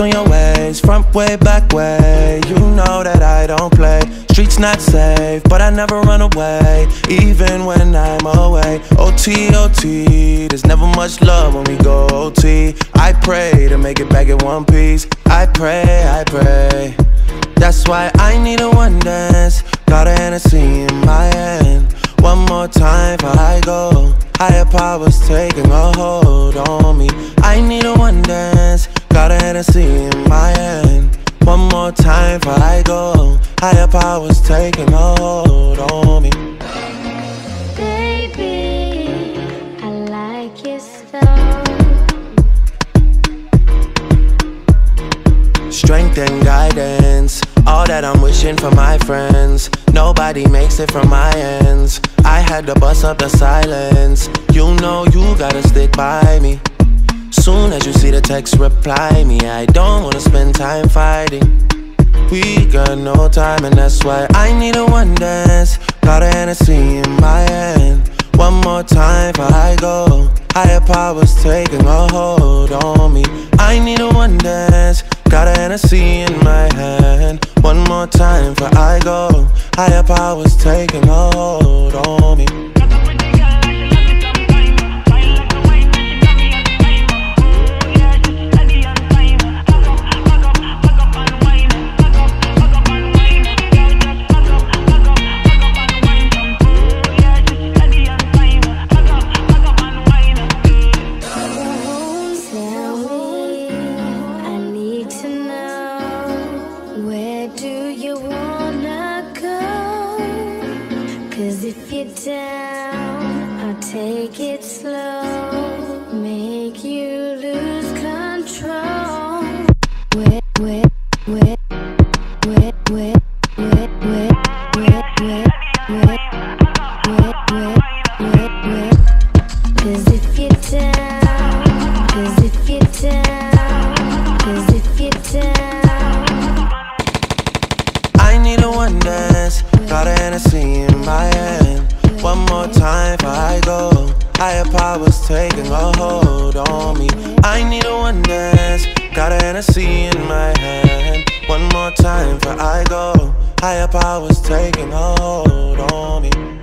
on your ways, front way, back way. You know that I don't play. Streets not safe, but I never run away, even when I'm away. OT, OT, there's never much love when we go OT. I pray to make it back in one piece. I pray, I pray. That's why I need a one dance. Got a Hennessy in my hand. One more time before I go. Higher powers taking a hold on me. I need a one dance. Got a Hennessy in my hand. One more time before I go. Higher powers taking a hold on me. Baby, I like your style. Strength and guidance, all that I'm wishing for my friends. Nobody makes it from my ends. I had to bust up the silence. You know you gotta stick by me. Soon as you see the text, reply me. I don't wanna spend time fighting. We got no time, and that's why I need a one dance. Got a Hennessy in my hand. One more time before I go. Higher powers taking a hold on me. I need a one dance. Got a Hennessy in my hand. One more time before I go. Higher powers taking a hold on me. Cause if you're down, I'll take it slow, make you lose control. Cause if you're down, cause if you're down, cause if you're down. I need a one dance, got a Hennessy in my hand. One more time before I go. Higher powers taking a hold on me. I need a one dance. Got a Hennessy in my hand. One more time before I go. Higher powers taking a hold on me.